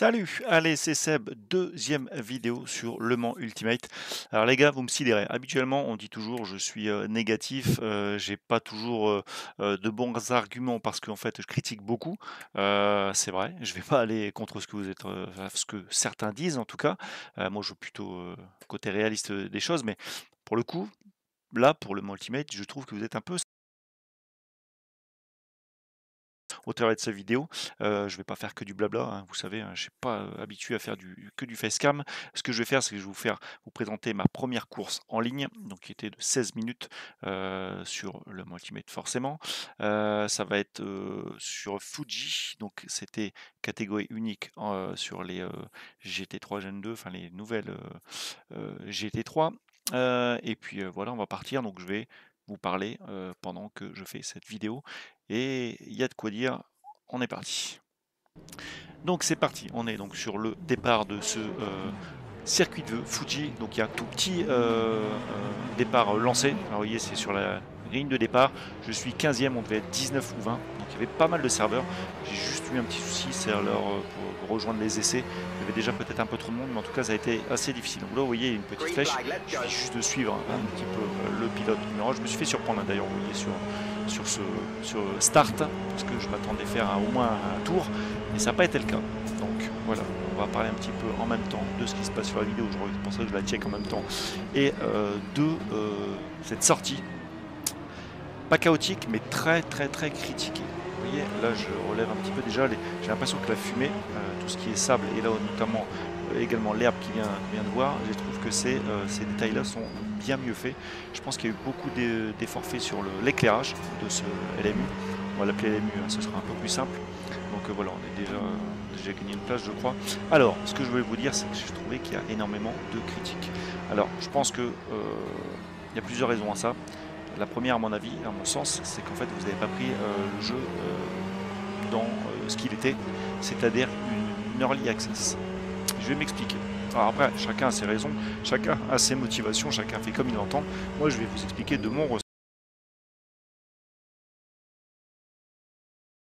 Salut, allez c'est Seb, deuxième vidéo sur le Mans Ultimate. Alors les gars, vous me sidérez, habituellement on dit toujours je suis négatif, j'ai pas toujours de bons arguments parce qu'en fait je critique beaucoup, c'est vrai, je vais pas aller contre ce que vous êtes, ce que certains disent en tout cas, moi je veux plutôt côté réaliste des choses, mais pour le coup, là pour le Mans Ultimate, je trouve que vous êtes un peu au travers de cette vidéo, je ne vais pas faire que du blabla, hein, vous savez, hein, je ne suis pas habitué à faire que du facecam. Ce que je vais faire, c'est que je vais vous présenter ma première course en ligne, donc qui était de 16 minutes sur le Mans Ultimate forcément. Ça va être sur Fuji, donc c'était catégorie unique sur les GT3 Gen 2, enfin les nouvelles GT3. Et puis voilà, on va partir, donc je vais vous parler pendant que je fais cette vidéo. Et il y a de quoi dire, on est parti. Donc c'est parti, on est donc sur le départ de ce circuit de Fuji. Donc il y a un tout petit départ lancé. Alors vous voyez, c'est sur la ligne de départ. Je suis 15e, on devait être 19 ou 20. Donc il y avait pas mal de serveurs. J'ai juste eu un petit souci, c'est alors pour rejoindre les essais. Il y avait déjà peut-être un peu trop de monde, mais en tout cas ça a été assez difficile. Donc là vous voyez une petite flèche. Je vais juste de suivre un petit peu le pilote numéro 1. Je me suis fait surprendre d'ailleurs, vous voyez sur start, parce que je m'attendais faire au moins un tour, mais ça n'a pas été le cas. Donc voilà, on va parler un petit peu en même temps de ce qui se passe sur la vidéo, je pensais que je la check en même temps, et de cette sortie, pas chaotique, mais très critiquée. Vous voyez, là je relève un petit peu déjà, j'ai l'impression que la fumée, tout ce qui est sable, et là notamment également l'herbe qui vient de voir, je trouve que ces détails-là sont bien mieux faits. Je pense qu'il y a eu beaucoup d'efforts faits sur l'éclairage de ce LMU. On va l'appeler LMU, hein, ce sera un peu plus simple. Donc voilà, on est déjà gagné une place, je crois. Alors, ce que je voulais vous dire, c'est que j'ai trouvé qu'il y a énormément de critiques. Alors, je pense que il y a plusieurs raisons à ça. La première, à mon avis, à mon sens, c'est qu'en fait, vous n'avez pas pris le jeu dans ce qu'il était, c'est-à-dire une early access. Je vais m'expliquer. Alors après, chacun a ses raisons, chacun a ses motivations, chacun fait comme il l'entend. Moi, je vais vous expliquer de mon ressenti.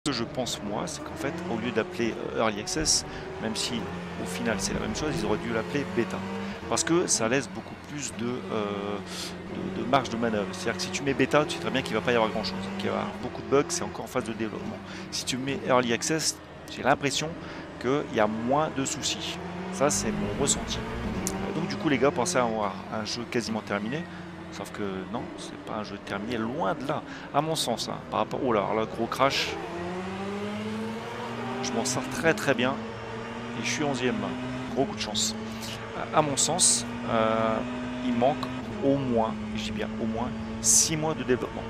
Ce que je pense, moi, c'est qu'en fait, au lieu d'appeler Early Access, même si au final c'est la même chose, ils auraient dû l'appeler Beta. Parce que ça laisse beaucoup plus de marge de manœuvre. C'est-à-dire que si tu mets Beta, tu sais très bien qu'il ne va pas y avoir grand-chose. Qu'il va y avoir beaucoup de bugs, c'est encore en phase de développement. Si tu mets Early Access, j'ai l'impression qu'il y a moins de soucis. Ça, c'est mon ressenti. Donc du coup, les gars, pensez à avoir un jeu quasiment terminé. Sauf que non, c'est pas un jeu terminé, loin de là. À mon sens, hein, par rapport... Oh là, alors là, gros crash. Je m'en sors très bien. Et je suis 11e. Gros coup de chance. À mon sens, il manque au moins, je dis bien au moins, 6 mois de développement.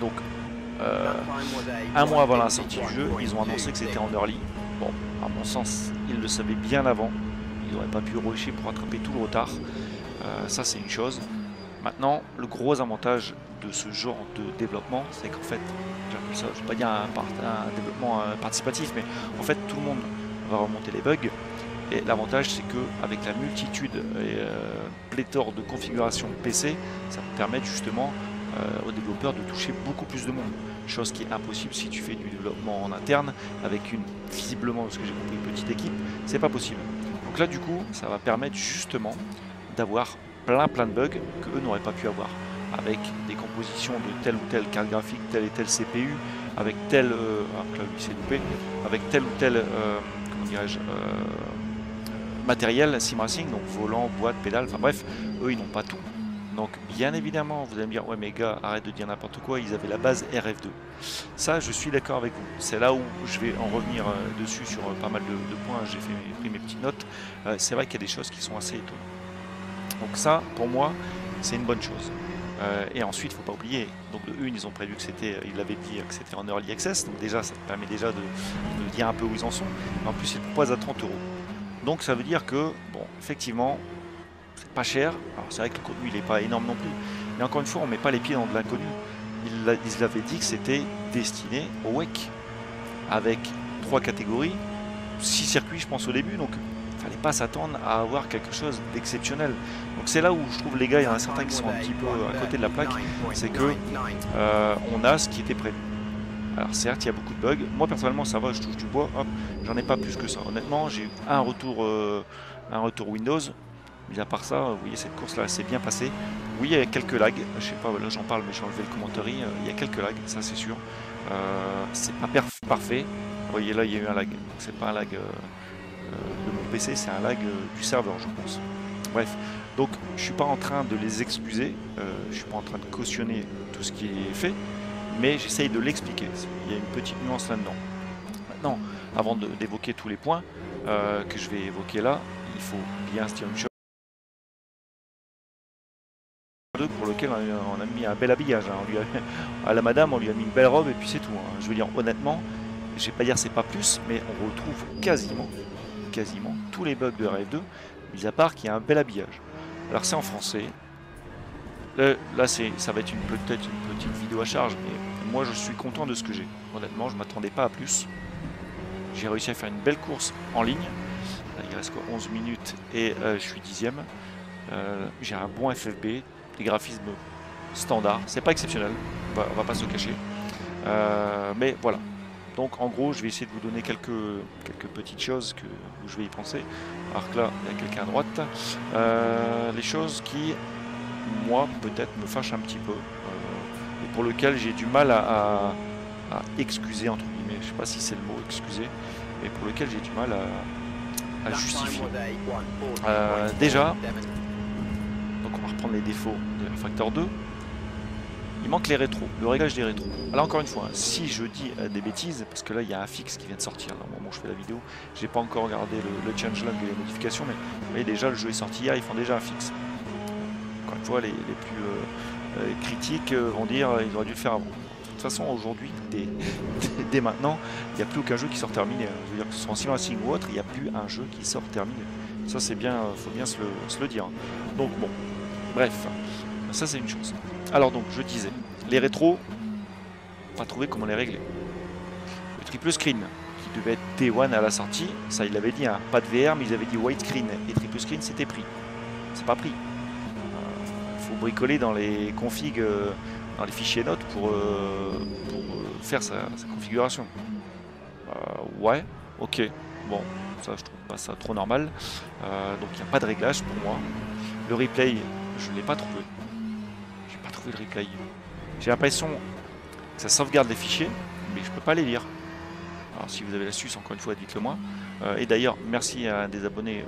Donc, un mois avant la sortie du jeu, ils ont annoncé que c'était en early. Bon, à mon sens, ils le savaient bien avant. Ils n'auraient pas pu rusher pour attraper tout le retard. Ça, c'est une chose. Maintenant, le gros avantage de ce genre de développement, c'est qu'en fait, ça, je ne vais pas dire un développement participatif, mais en fait, tout le monde va remonter les bugs. Et l'avantage, c'est qu'avec la multitude et pléthore de configurations PC, ça permet justement aux développeurs de toucher beaucoup plus de monde. Chose qui est impossible si tu fais du développement en interne avec une, visiblement, parce que j'ai compris, une petite équipe, c'est pas possible. Donc là, du coup, ça va permettre justement d'avoir plein de bugs que eux n'auraient pas pu avoir, avec des compositions de telle ou telle carte graphique, telle et telle CPU, avec tel, là, lui, c'est loupé, avec tel ou tel, comment dirais-je, matériel simracing, donc volant, boîte, pédale, enfin bref, eux ils n'ont pas tout. Donc bien évidemment, vous allez me dire, ouais mais gars, arrête de dire n'importe quoi, ils avaient la base RF2. Ça, je suis d'accord avec vous. C'est là où je vais en revenir dessus sur pas mal de points, j'ai pris mes petites notes. C'est vrai qu'il y a des choses qui sont assez étonnantes. Donc ça, pour moi, c'est une bonne chose. Et ensuite, il ne faut pas oublier, donc de une, ils ont prévu que c'était, ils l'avaient dit que c'était en early access, donc déjà, ça te permet déjà de dire un peu où ils en sont. Mais en plus, ils le proposent à 30 €. Donc ça veut dire que, bon, effectivement, c'est pas cher. Alors c'est vrai que le contenu il n'est pas énorme non plus, mais encore une fois on met pas les pieds dans de l'inconnu. Ils avaient dit que c'était destiné au WEC avec 3 catégories, 6 circuits je pense au début, donc il fallait pas s'attendre à avoir quelque chose d'exceptionnel. Donc c'est là où je trouve les gars, il y en a certains qui sont un petit peu à côté de la plaque, c'est que on a ce qui était prévu. Alors certes, il y a beaucoup de bugs. Moi personnellement, ça va, je touche du bois. Hop, j'en ai pas plus que ça. Honnêtement, j'ai eu un retour Windows. Mais à part ça, vous voyez, cette course-là, c'est bien passé. Oui, il y a quelques lags. Je sais pas, là j'en parle, mais j'ai enlevé le commentary. Il y a quelques lags, ça c'est sûr. C'est pas parfait. Vous voyez, là, il y a eu un lag. Donc c'est pas un lag de mon PC, c'est un lag du serveur, je pense. Bref. Donc, je ne suis pas en train de les excuser, je ne suis pas en train de cautionner tout ce qui est fait, mais j'essaye de l'expliquer. Il y a une petite nuance là-dedans. Maintenant, avant d'évoquer tous les points que je vais évoquer là, il faut bien se dire une chose. Pour lequel on a mis un bel habillage. Hein. On lui a, à la madame, on lui a mis une belle robe et puis c'est tout. Hein. Je veux dire, honnêtement, je ne vais pas dire c'est pas plus, mais on retrouve quasiment tous les bugs de RF2, mis à part qu'il y a un bel habillage. Alors c'est en français, là ça va être peut-être une petite vidéo à charge, mais moi je suis content de ce que j'ai. Honnêtement, je ne m'attendais pas à plus. J'ai réussi à faire une belle course en ligne. Là, il reste quoi, 11 minutes et je suis 10e. J'ai un bon FFB, des graphismes standards, c'est pas exceptionnel, on va pas se cacher. Mais voilà. Donc en gros, je vais essayer de vous donner quelques petites choses où je vais y penser. Alors que là, il y a quelqu'un à droite. Les choses qui, moi, peut-être me fâchent un petit peu. Et pour lequel j'ai du mal à excuser, entre guillemets. Je ne sais pas si c'est le mot, excuser. Mais pour lequel j'ai du mal à justifier. Déjà, donc on va reprendre les défauts de RFactor 2. Il manque les rétros, le réglage des rétros. Là encore une fois, si je dis des bêtises, parce que là il y a un fixe qui vient de sortir au moment où je fais la vidéo, j'ai pas encore regardé le changelog et les modifications, mais vous voyez déjà le jeu est sorti hier, ils font déjà un fixe. Encore une fois, les plus critiques vont dire ils auraient dû le faire avant. De toute façon, aujourd'hui, dès maintenant, il n'y a plus aucun jeu qui sort terminé. Je veux dire que ce soit en Sim Racing ou autre, il n'y a plus un jeu qui sort terminé. Ça c'est bien, faut bien se le dire. Donc bon, bref, ça c'est une chose. Alors donc, je disais, les rétros, on va trouver comment les régler. Le triple screen, qui devait être T1 à la sortie, ça il avait dit, hein, pas de VR, mais ils avaient dit widescreen, et triple screen c'était pris. C'est pas pris. Il faut bricoler dans les configs, dans les fichiers notes pour faire sa configuration. Ouais, ok, bon, ça je trouve pas ça trop normal. Donc il n'y a pas de réglage pour moi. Le replay, je ne l'ai pas trouvé. Le replay, j'ai l'impression que ça sauvegarde les fichiers, mais je peux pas les lire. Alors, si vous avez l'astuce, encore une fois, dites-le moi. Et d'ailleurs, merci à un des abonnés,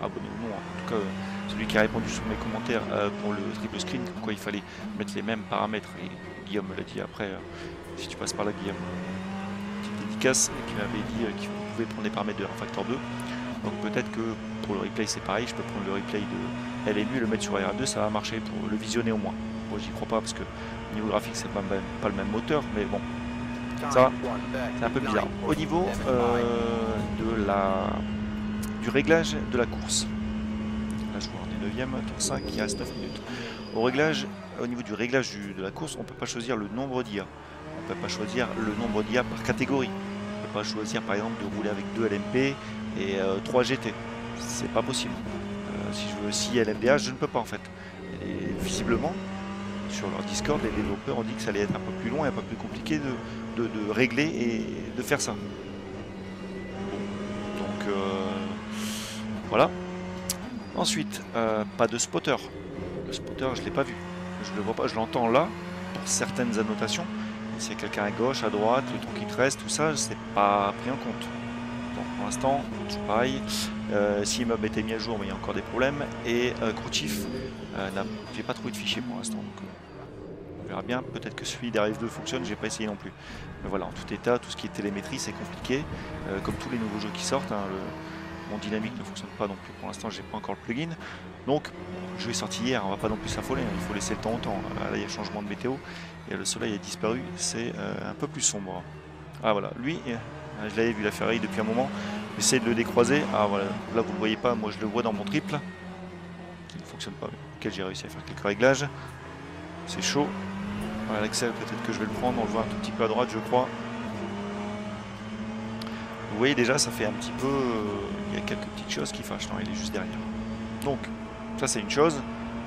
abonnez-vous, en tout cas celui qui a répondu sous mes commentaires pour le triple screen, pourquoi il fallait mettre les mêmes paramètres. Et Guillaume me l'a dit après, si tu passes par là, Guillaume, petite dédicace, et qui m'avait dit qu'il pouvait prendre les paramètres de RFactor 2. Donc, peut-être que pour le replay, c'est pareil, je peux prendre le replay de LMU, le mettre sur RF2, ça va marcher pour le visionner au moins. J'y crois pas parce que niveau graphique c'est pas le même moteur, mais bon, ça c'est un peu bizarre. Au niveau du réglage de la course, là je vois on est 9ème, tour 5, il reste 9 minutes. Au niveau du réglage de la course, on peut pas choisir le nombre d'IA, on peut pas choisir le nombre d'IA par catégorie, on peut pas choisir par exemple de rouler avec 2 LMP et 3 GT, c'est pas possible. Si je veux 6 LMDH, je ne peux pas en fait, et visiblement. Sur leur Discord, les développeurs ont dit que ça allait être un peu plus long et un peu plus compliqué de régler et de faire ça. Bon, donc voilà. Ensuite, pas de spotter. Le spotter, je ne l'ai pas vu. Je ne le vois pas, je l'entends là pour certaines annotations. S'il y a quelqu'un à gauche, à droite, le temps qui te reste, tout ça, c'est pas pris en compte. Donc pour l'instant, c'est pareil. Si meuble était mis à jour, mais il y a encore des problèmes. Et Crouchif, j'ai pas trouvé de fichier pour l'instant. On verra bien, peut-être que celui d'RF2 fonctionne, j'ai pas essayé non plus. Mais voilà, en tout état, tout ce qui est télémétrie, c'est compliqué. Comme tous les nouveaux jeux qui sortent, hein, mon dynamique ne fonctionne pas non plus. Pour l'instant, j'ai pas encore le plugin. Donc, le jeu est sorti hier, on va pas non plus s'affoler, hein, il faut laisser le temps au temps. Là, il y a changement de météo, et le soleil a disparu, c'est un peu plus sombre. Ah voilà, lui, je l'avais vu la Ferrari depuis un moment. J'essaie de le décroiser. Ah voilà, là vous le voyez pas, moi je le vois dans mon triple qui ne fonctionne pas, auquel j'ai réussi à faire quelques réglages. C'est chaud. Voilà, l'accès, peut-être que je vais le prendre. On le voit un tout petit peu à droite, je crois. Vous voyez déjà, ça fait un petit peu. Il y a quelques petites choses qui fâchent. Non, il est juste derrière. Donc, ça c'est une chose.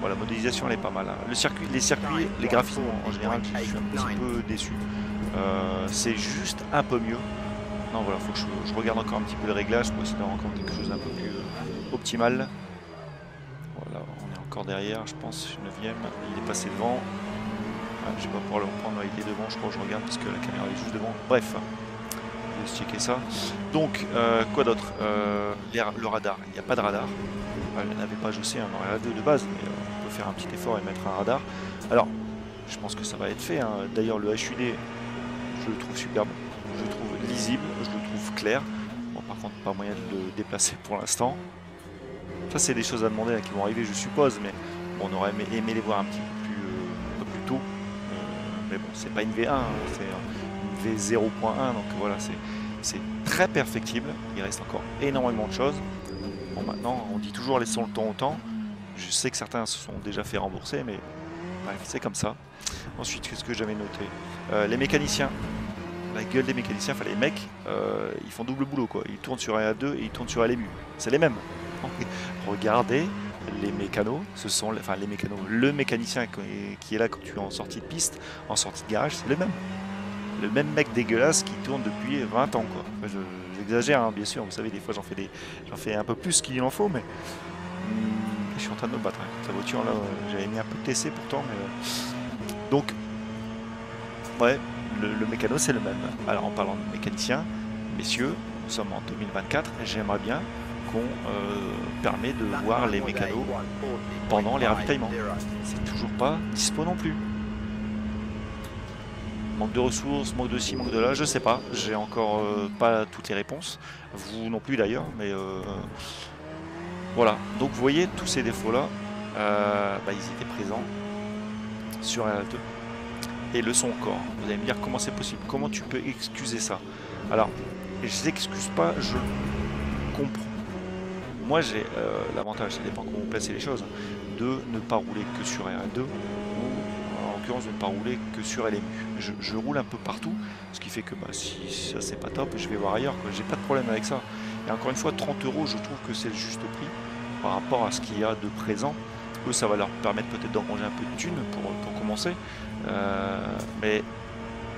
Bon, la modélisation elle est pas mal. Hein. Les circuits, les graphismes en général, je suis un petit peu déçu. c'est juste un peu mieux. Non, voilà, faut que je regarde encore un petit peu les réglages pour essayer de rencontrer quelque chose d'un peu plus optimal. Voilà, on est encore derrière, je pense, 9e, il est passé devant. Ah, je vais pas pouvoir le reprendre, il est devant, je crois que je regarde parce que la caméra est juste devant. Bref, je vais checker ça. Donc, quoi d'autre, le radar, il n'y a pas de radar. Elle n'avait pas, je sais, un radar de base, mais on peut faire un petit effort et mettre un radar. Alors, je pense que ça va être fait, hein. D'ailleurs, le HUD, je le trouve superbe, je le trouve lisible, je le trouve clair. Bon, par contre, pas moyen de le déplacer pour l'instant. Ça, c'est des choses à demander, là, qui vont arriver, je suppose, mais bon, on aurait aimé les voir un petit peu plus tôt. Mais bon, c'est pas une V1, hein, c'est une V0.1, donc voilà, c'est très perfectible. Il reste encore énormément de choses. Bon, maintenant, on dit toujours laissons le temps au temps. Je sais que certains se sont déjà fait rembourser, mais bref, c'est comme ça. Ensuite, qu'est-ce que j'avais noté, les mécaniciens. La gueule des mécaniciens, enfin les mecs, ils font double boulot, quoi. Ils tournent sur RA2 et ils tournent sur LMU. C'est les mêmes. Regardez les mécanos, ce sont, enfin les mécanos, le mécanicien qui est là quand tu es en sortie de piste, en sortie de garage, c'est le même. Le même mec dégueulasse qui tourne depuis 20 ans, quoi. Enfin, j'exagère, hein, bien sûr, vous savez, des fois j'en fais un peu plus qu'il en faut, mais je suis en train de me battre. Hein. Cette voiture là, j'avais mis un peu de TC pourtant, mais donc ouais, le mécano c'est le même. Alors en parlant de mécanicien, messieurs, nous sommes en 2024, j'aimerais bien qu'on permet de voir les mécanos pendant les ravitaillements. C'est toujours pas dispo non plus. Manque de ressources, manque de ci, manque de là, je sais pas. J'ai encore pas toutes les réponses. Vous non plus d'ailleurs, mais voilà. Donc vous voyez, tous ces défauts-là, bah, ils étaient présents sur RA2. Et le sont encore. Vous allez me dire comment c'est possible, comment tu peux excuser ça? Alors, je n'excuse pas, je comprends. Moi j'ai l'avantage, ça dépend comment vous placez les choses, de ne pas rouler que sur RA2 ou en l'occurrence de ne pas rouler que sur LMU. Je roule un peu partout, ce qui fait que bah, si ça c'est pas top, je vais voir ailleurs, j'ai pas de problème avec ça. Et encore une fois, 30 €, je trouve que c'est le juste prix par rapport à ce qu'il y a de présent. Eux, ça va leur permettre peut-être d'engranger un peu de thunes pour commencer. Mais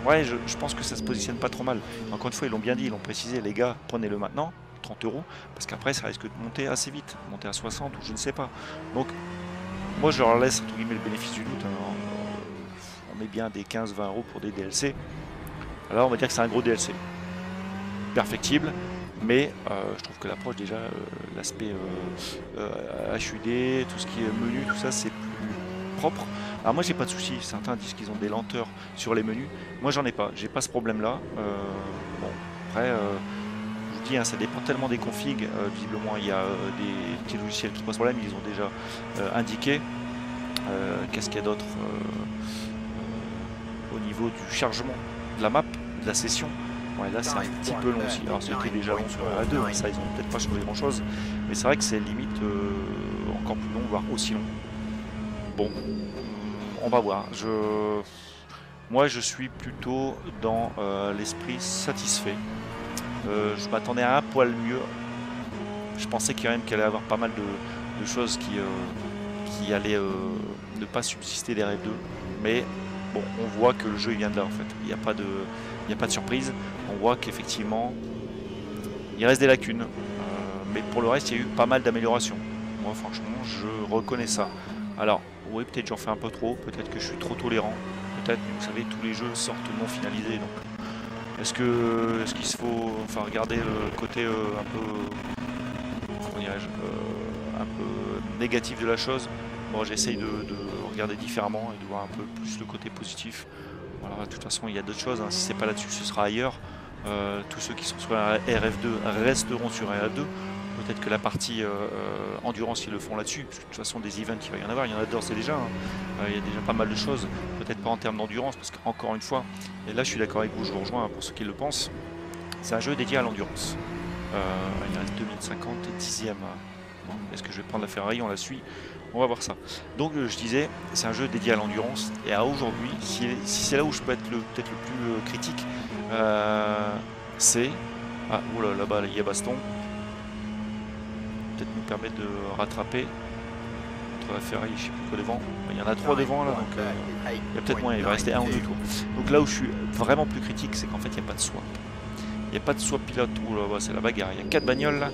ouais, je pense que ça se positionne pas trop mal. Encore une fois, ils l'ont bien dit, ils l'ont précisé, les gars, prenez-le maintenant. 30 € parce qu'après ça risque de monter assez vite, monter à 60 ou je ne sais pas. Donc moi je leur laisse entre guillemets le bénéfice du doute, hein. On met bien des 15-20 € pour des DLC. Alors on va dire que c'est un gros DLC perfectible, mais je trouve que l'approche déjà, l'aspect HUD, tout ce qui est menu, tout ça c'est plus propre. Alors moi j'ai pas de souci, certains disent qu'ils ont des lenteurs sur les menus, moi j'en ai pas, j'ai pas ce problème là. Bon après ça dépend tellement des configs, visiblement il y a des petits logiciels qui posent problème, ils ont déjà indiqué. Qu'est-ce qu'il y a d'autre, au niveau du chargement de la map, de la session, ouais, là c'est un petit peu long aussi. Alors c'était déjà long sur RA2, ça ils ont peut-être pas changé grand chose, mais c'est vrai que c'est limite encore plus long, voire aussi long. Bon, on va voir. Moi je suis plutôt dans l'esprit satisfait. Je m'attendais à un poil mieux. Je pensais quand même qu'il allait y avoir pas mal de choses qui allaient ne pas subsister derrière deux. Mais bon, on voit que le jeu il vient de là en fait. Il n'y a pas de surprise. On voit qu'effectivement, il reste des lacunes. Mais pour le reste, il y a eu pas mal d'améliorations. Moi, franchement, je reconnais ça. Alors, oui, peut-être j'en fais un peu trop. Peut-être que je suis trop tolérant. Peut-être, vous savez, tous les jeux sortent non finalisés. Donc. Est-ce qu'il faut, enfin, regarder le côté un peu, comment dirais-je, un peu négatif de la chose. Bon, j'essaye de regarder différemment et de voir un peu plus le côté positif. Voilà, de toute façon, il y a d'autres choses, hein. Si c'est pas là-dessus, ce sera ailleurs. Tous ceux qui sont sur la RF2 resteront sur RA2. Peut-être que la partie endurance, ils le font là-dessus. De toute façon, des events, il va y en avoir. Il y en a d'ores et déjà. Hein. Il y a déjà pas mal de choses. Peut-être pas en termes d'endurance, parce qu'encore une fois, et là je suis d'accord avec vous, je vous rejoins pour ceux qui le pensent, c'est un jeu dédié à l'endurance. Il reste 2050 et 10e. Bon, est-ce que je vais prendre la Ferrari? On la suit. On va voir ça. Donc je disais, c'est un jeu dédié à l'endurance. Et à aujourd'hui, si c'est là où je peux être peut-être le plus critique, c'est... Ah, oh là, là-bas, il y a baston. Peut-être nous permettre de rattraper Ferrari, je sais plus quoi devant. Il y en a 3 devant là, donc il y a peut-être moins, il va rester un ou deux tours. Donc là où je suis vraiment plus critique, c'est qu'en fait il n'y a pas de swap. Il n'y a pas de swap pilote, c'est la bagarre, il y a 4 bagnoles là.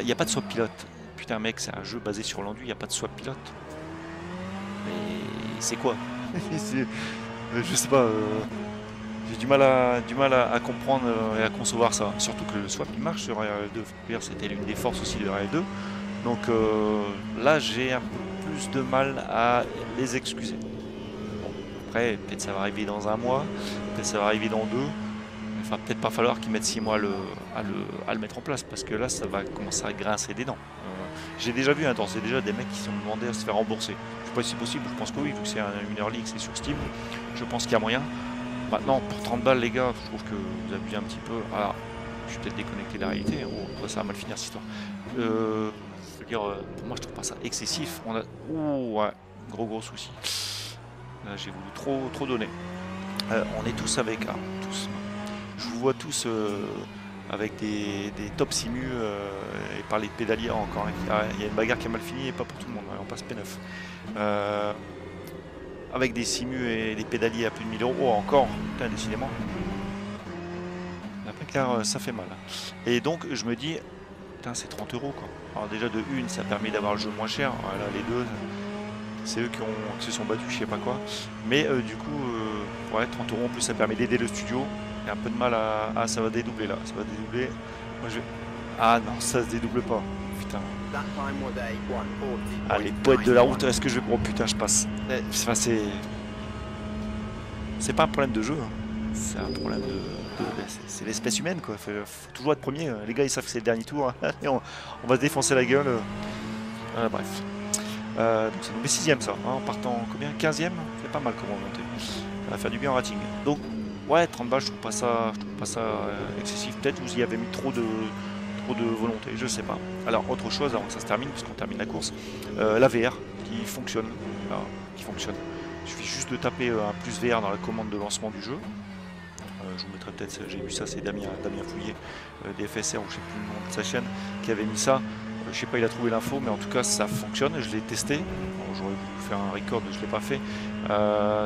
Il n'y a pas de swap pilote. Putain mec, c'est un jeu basé sur l'enduit, il n'y a pas de swap pilote. Mais c'est quoi? Je sais pas, j'ai du mal à comprendre et à concevoir ça. Surtout que le swap il marche sur RL2, c'était l'une des forces aussi de RL2. Donc là j'ai un peu plus de mal à les excuser. Bon, après peut-être ça va arriver dans un mois, peut-être ça va arriver dans 2. Enfin peut-être pas falloir qu'ils mettent 6 mois à le mettre en place, parce que là ça va commencer à grincer des dents. J'ai déjà vu, c'est déjà des mecs qui se sont demandés à se faire rembourser. Je sais pas si c'est possible, je pense que oui, vu que c'est une early, que c'est sur Steam, je pense qu'il y a moyen. Maintenant pour 30 balles les gars, je trouve que vous abusez un petit peu. Alors, je suis peut-être déconnecté de la réalité, ça va mal finir cette histoire. Pour moi je trouve pas ça excessif. On a gros souci là, j'ai voulu trop donner. On est tous avec je vous vois tous avec des top simu et parler de pédalier encore. Il y a une bagarre qui a mal fini et pas pour tout le monde. Allez, on passe P9 avec des simu et des pédaliers à plus de 1000 € encore. Putain, décidément la bagarre ça fait mal, et donc je me dis c'est 30 € quoi. Alors déjà de une ça permet d'avoir le jeu moins cher. Voilà, les deux c'est eux qui se sont battus je sais pas quoi, mais du coup ouais, 30 € en plus ça permet d'aider le studio. Il y a un peu de mal à... Ah ça va dédoubler là, ça va dédoubler. Moi je vais... Ah non ça se dédouble pas, putain. Ah les poètes de la route, est-ce que je vais... Oh putain je passe. Enfin, c'est pas un problème de jeu, c'est un problème de... C'est l'espèce humaine quoi, faut toujours être premier, les gars ils savent que c'est le dernier tour, hein. Et on va se défoncer la gueule. Bref. Donc c'est tombé 6ème ça, en partant combien 15ème, c'est pas mal comment monter. Ça va faire du bien en rating. Donc ouais 30 balles je trouve pas ça excessif, peut-être vous y avez mis trop de volonté, je sais pas. Alors autre chose avant que ça se termine, puisqu'on termine la course, la VR qui fonctionne. Alors, qui fonctionne. Il suffit juste de taper un plus VR dans la commande de lancement du jeu. Je vous mettrai peut-être, j'ai vu ça, c'est Damien Fouillet, DFSR ou je sais plus le nom de sa chaîne, qui avait mis ça. Je sais pas, il a trouvé l'info, mais en tout cas ça fonctionne, je l'ai testé. J'aurais voulu faire un record, je l'ai pas fait.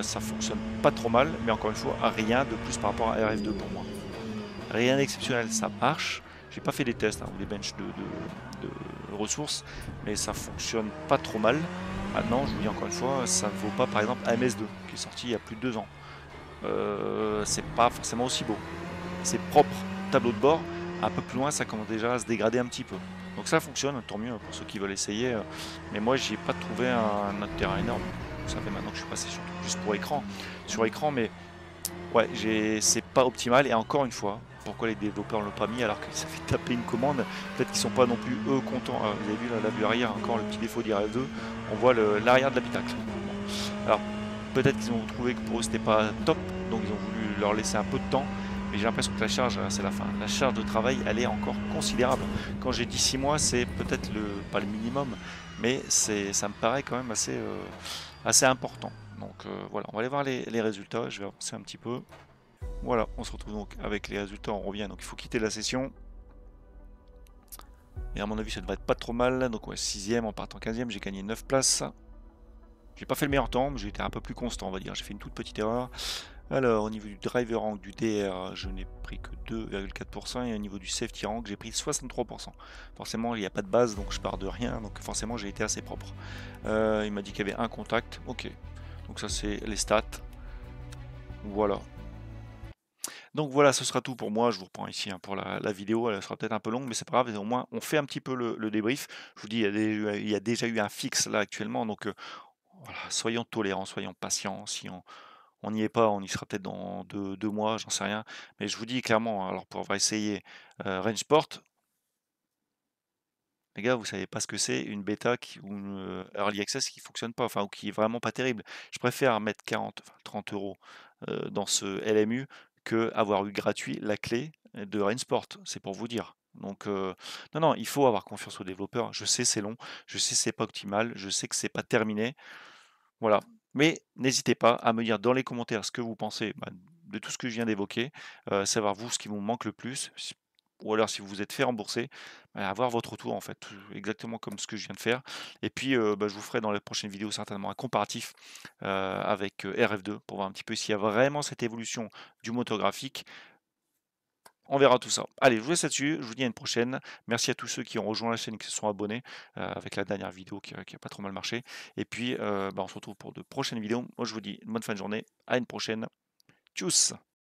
Ça fonctionne pas trop mal, mais encore une fois, rien de plus par rapport à RF2 pour moi. Rien d'exceptionnel, ça marche. J'ai pas fait des tests ou des benches de ressources, mais ça fonctionne pas trop mal. Maintenant, je vous dis encore une fois, ça ne vaut pas par exemple AMS2, qui est sorti il y a plus de 2 ans. C'est pas forcément aussi beau, c'est propre, tableau de bord, un peu plus loin ça commence déjà à se dégrader un petit peu, donc ça fonctionne, tant mieux pour ceux qui veulent essayer, mais moi j'ai pas trouvé un intérêt énorme. Vous savez maintenant que je suis passé surtout juste pour écran, sur écran, mais ouais c'est pas optimal, et encore une fois pourquoi les développeurs l'ont pas mis alors que ça fait taper une commande, peut-être qu'ils sont pas non plus eux contents. Vous avez vu la vue arrière, encore le petit défaut d'IRF2, on voit l'arrière de l'habitacle. Alors peut-être qu'ils ont trouvé que pour eux c'était pas top, donc ils ont voulu leur laisser un peu de temps, mais j'ai l'impression que la charge, c'est la fin, la charge de travail elle est encore considérable. Quand j'ai dit 6 mois c'est peut-être pas le minimum, mais ça me paraît quand même assez important. Donc voilà, on va aller voir les résultats, je vais avancer un petit peu. Voilà, on se retrouve donc avec les résultats, on revient, donc il faut quitter la session. Et à mon avis ça devrait être pas trop mal, donc ouais 6ème en partant 15ème, j'ai gagné 9 places. J'ai pas fait le meilleur temps, mais j'ai été un peu plus constant, on va dire. J'ai fait une toute petite erreur. Alors, au niveau du driver rank du DR, je n'ai pris que 2,4%. Et au niveau du safety rank, j'ai pris 63%. Forcément, il n'y a pas de base, donc je pars de rien. Donc forcément, j'ai été assez propre. Il m'a dit qu'il y avait un contact. Ok. Donc ça, c'est les stats. Voilà. Donc voilà, ce sera tout pour moi. Je vous reprends ici pour la vidéo. Elle sera peut-être un peu longue, mais c'est pas grave. Au moins, on fait un petit peu le débrief. Je vous dis, il y a déjà eu un fixe là actuellement. Donc... Voilà, soyons tolérants, soyons patients, si on n'y est pas, on y sera peut-être dans 2 mois, j'en sais rien. Mais je vous dis clairement, alors pour avoir essayé RangeSport, les gars, vous savez pas ce que c'est, une bêta ou une early access qui fonctionne pas, enfin, ou qui est vraiment pas terrible. Je préfère mettre 30 € dans ce LMU que avoir eu gratuit la clé de RangeSport, c'est pour vous dire. Donc non, il faut avoir confiance aux développeurs. Je sais c'est long, je sais c'est pas optimal, je sais que c'est pas terminé. Voilà. Mais n'hésitez pas à me dire dans les commentaires ce que vous pensez de tout ce que je viens d'évoquer, savoir vous ce qui vous manque le plus. ou alors si vous vous êtes fait rembourser, avoir votre retour en fait, exactement comme ce que je viens de faire. Et puis je vous ferai dans la prochaine vidéo certainement un comparatif avec RF2 pour voir un petit peu s'il y a vraiment cette évolution du moteur graphique. On verra tout ça. Allez, je vous laisse là-dessus, je vous dis à une prochaine. Merci à tous ceux qui ont rejoint la chaîne et qui se sont abonnés avec la dernière vidéo qui a pas trop mal marché. Et puis on se retrouve pour de prochaines vidéos. Moi je vous dis une bonne fin de journée, à une prochaine. Tchuss!